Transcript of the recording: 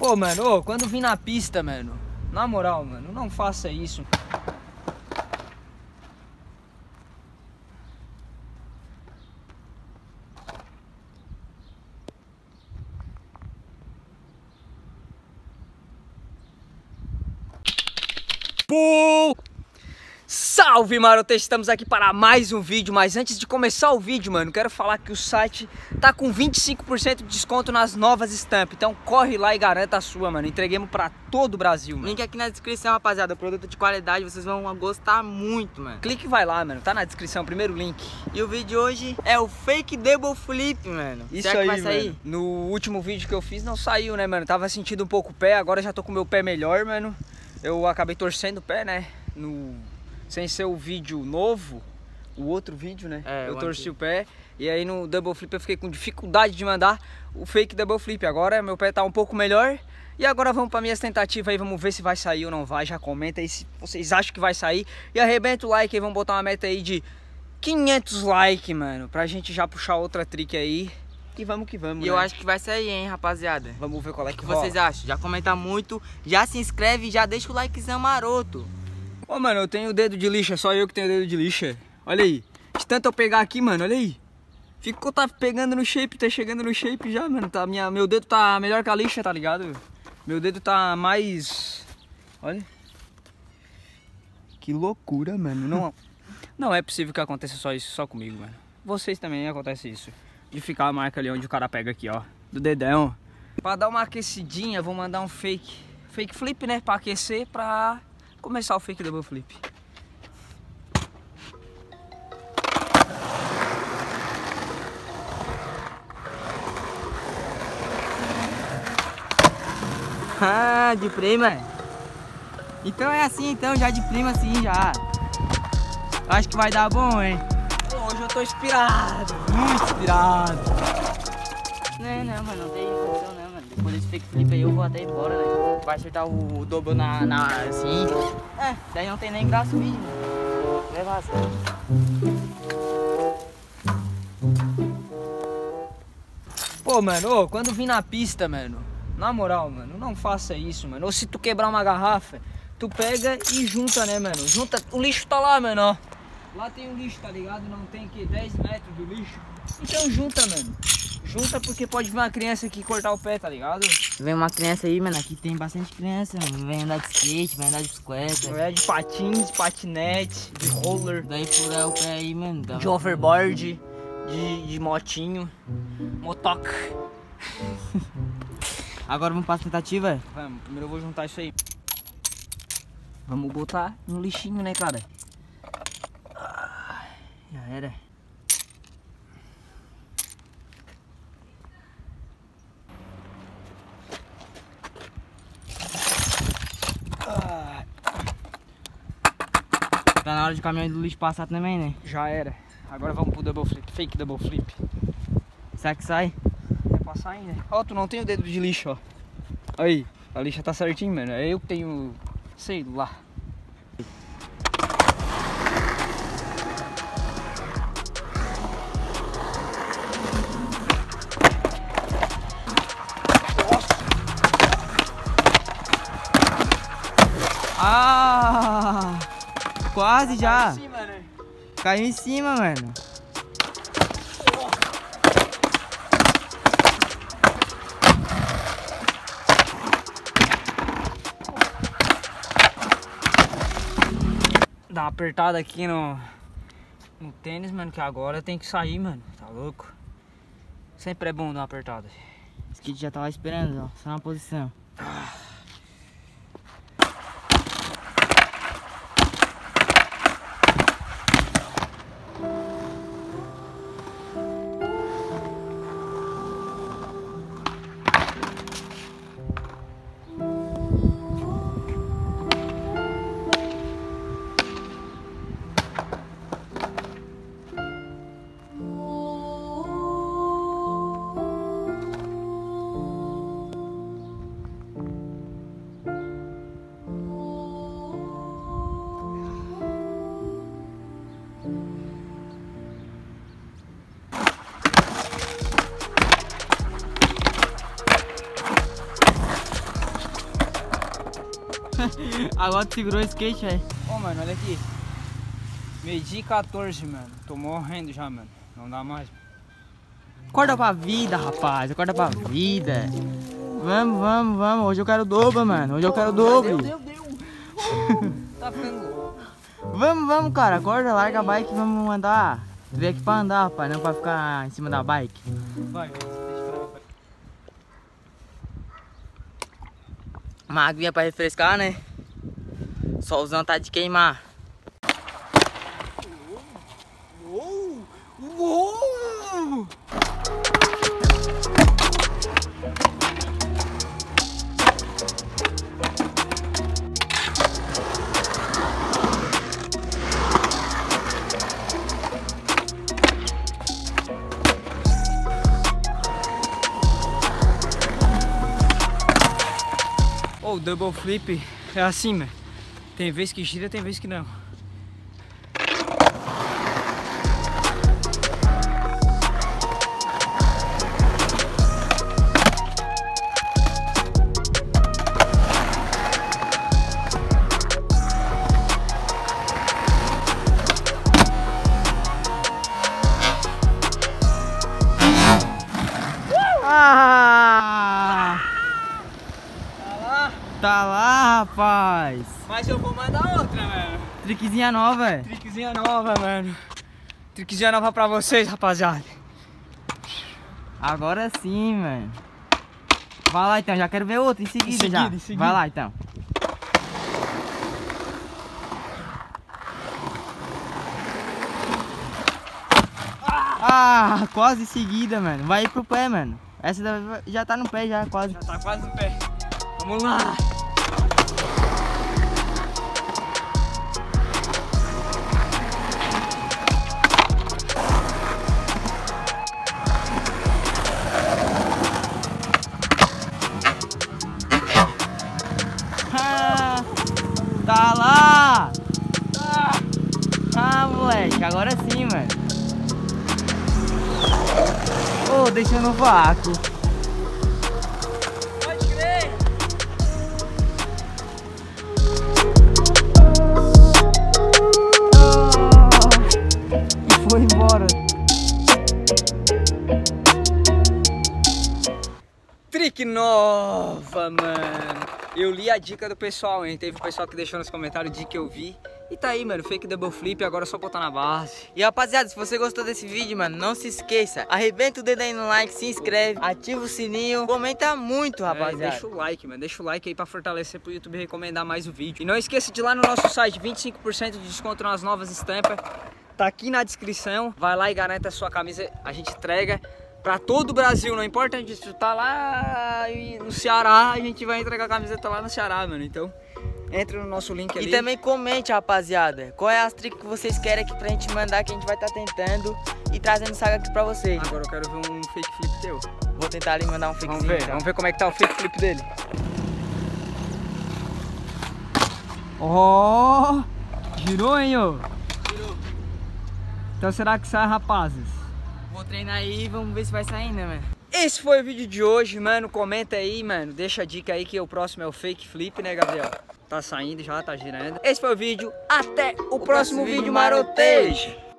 Pô, mano, quando vim na pista, mano, na moral, mano, não faça isso. Pô! Salve, Marota! Estamos aqui para mais um vídeo, mas antes de começar o vídeo, mano, quero falar que o site tá com 25% de desconto nas novas estampas, então corre lá e garanta a sua, mano. Entreguemos para todo o Brasil, mano. Link aqui na descrição, rapaziada, produto de qualidade, vocês vão gostar muito, mano. Clique e vai lá, mano, tá na descrição, primeiro link. E o vídeo de hoje é o fake double flip, mano. Isso aí, vai sair? Mano, no último vídeo que eu fiz não saiu, né, mano? Tava sentindo um pouco o pé, agora já tô com o meu pé melhor, mano. Eu acabei torcendo o pé, né, sem ser o vídeo novo, o outro vídeo, né, eu torci o pé. E aí no double flip eu fiquei com dificuldade de mandar o fake double flip. Agora meu pé tá um pouco melhor. E agora vamos para minhas tentativas aí, vamos ver se vai sair ou não vai. Já comenta aí se vocês acham que vai sair. E arrebenta o like aí, vamos botar uma meta aí de 500 likes, mano, pra gente já puxar outra trick aí. E vamos que vamos, eu acho que vai sair, hein, rapaziada. Vamos ver qual é que rola. O que vocês acham? Já comenta muito, já se inscreve, já deixa o likezão maroto. Ô, mano, eu tenho o dedo de lixa, só eu que tenho o dedo de lixa. Olha aí, de tanto eu pegar aqui, mano, olha aí. Ficou, tá pegando no shape, tá chegando no shape já, mano. Tá, meu dedo tá melhor que a lixa, tá ligado? Meu dedo tá mais... Olha. Que loucura, mano. Não, não é possível que aconteça só isso, só comigo, mano. Vocês também acontece isso. De ficar a marca ali onde o cara pega aqui, ó, do dedão. Pra dar uma aquecidinha, vou mandar um fake flip, né, pra aquecer, pra começar o fake double flip. Ah, de prima. Então é assim, então, já de prima assim, já. Acho que vai dar bom, hein. Hoje eu tô inspirado, muito inspirado. Não, mano, não tem condição, não, mano. Depois desse fake flip aí eu vou até embora, né? Vai acertar o dobro na assim. É, daí não tem nem graça o vídeo. Leva assim. Pô, mano, quando vim na pista, mano, na moral, mano, não faça isso, mano. Ou se tu quebrar uma garrafa, tu pega e junta, né, mano? Junta, o lixo tá lá, mano, ó. Lá tem um lixo, tá ligado? Não tem que 10 metros do lixo. Então junta, mano. Junta porque pode vir uma criança aqui cortar o pé, tá ligado? Vem uma criança aí, mano. Aqui tem bastante criança, mano. Vem andar de skate, vem andar de bicicleta. Vem de patins, de patinete, de roller. Daí furar o pé aí, mano. De overboard, de motinho, motoca. Agora vamos para a tentativa? Vamos. Primeiro eu vou juntar isso aí. Vamos botar no lixinho, né, cara? Já era. Tá na hora de caminhão do lixo passar também, né? Já era. Agora vamos pro double flip, fake double flip. Será que sai? Vai passar ainda. Ó, tu não tem o dedo de lixo, ó. Aí, a lixa tá certinho, mano. É eu que tenho, sei lá. Ah, quase já. Caiu em cima, né? Caiu em cima, mano. Dá uma apertada aqui no tênis, mano, que agora tem que sair, mano. Tá louco? Sempre é bom dar uma apertada. O skate já tá lá esperando, ó. Só na posição. Agora tu segurou o skate, velho. Ô, mano, olha aqui. Medi 14, mano. Tô morrendo já, mano. Não dá mais. Acorda pra vida, rapaz. Acorda pra vida. Vamos, vamos, vamos. Hoje eu quero dobro, mano. Hoje eu quero dobro. Deu. Tá ficando louco. Vamos, vamos, cara. Acorda, larga a bike e vamos andar. Tu veio aqui pra andar, rapaz. Não pra ficar em cima da bike. Vai. Uma aguinha pra refrescar, né? Solzão tá de queimar. Uou! O double flip é assim, mano. Tem vez que gira, tem vez que não. Tá lá, rapaz. Mas eu vou mandar outra, mano. Triquezinha nova, velho. Triquezinha nova, mano. Triquezinha nova pra vocês, rapaziada. Agora sim, mano. Vai lá, então. Já quero ver outra em seguida. Vai lá, então. Ah, quase em seguida, mano. Vai ir pro pé, mano. Essa já tá no pé, já quase. Já tá quase no pé. Vamos lá! Ah, tá lá! Ah, moleque, agora sim, mano! Oh, deixou no vácuo! Foi embora. Trick nova, mano. Eu li a dica do pessoal, hein. Teve um pessoal que deixou nos comentários de que eu vi. E tá aí, mano, fake double flip, agora é só botar na base. E rapaziada, se você gostou desse vídeo, mano, não se esqueça. Arrebenta o dedo aí no like, se inscreve, ativa o sininho, comenta muito, rapaziada. Deixa o like, mano, deixa o like aí pra fortalecer pro YouTube recomendar mais o vídeo. E não esqueça de ir lá no nosso site, 25% de desconto nas novas estampas. Tá aqui na descrição, vai lá e garanta a sua camisa, a gente entrega pra todo o Brasil, não importa onde tu tá lá no Ceará, a gente vai entregar a camiseta lá no Ceará, mano, então entra no nosso link ali. E também comente, rapaziada, qual é as tricks que vocês querem aqui pra gente mandar, que a gente vai estar tentando e trazendo saga aqui pra vocês. Agora eu quero ver um fake flip teu. Vou tentar ali mandar um fakezinho. Vamos ver, então. Vamos ver como é que tá o fake flip dele. Oh, girou, hein, ô. Então será que sai, rapazes? Vou treinar aí e vamos ver se vai sair, né, mano? Esse foi o vídeo de hoje, mano. Comenta aí, mano. Deixa a dica aí que o próximo é o fake flip, né, Gabriel? Tá saindo já, tá girando. Esse foi o vídeo. Até o próximo vídeo, marotejo!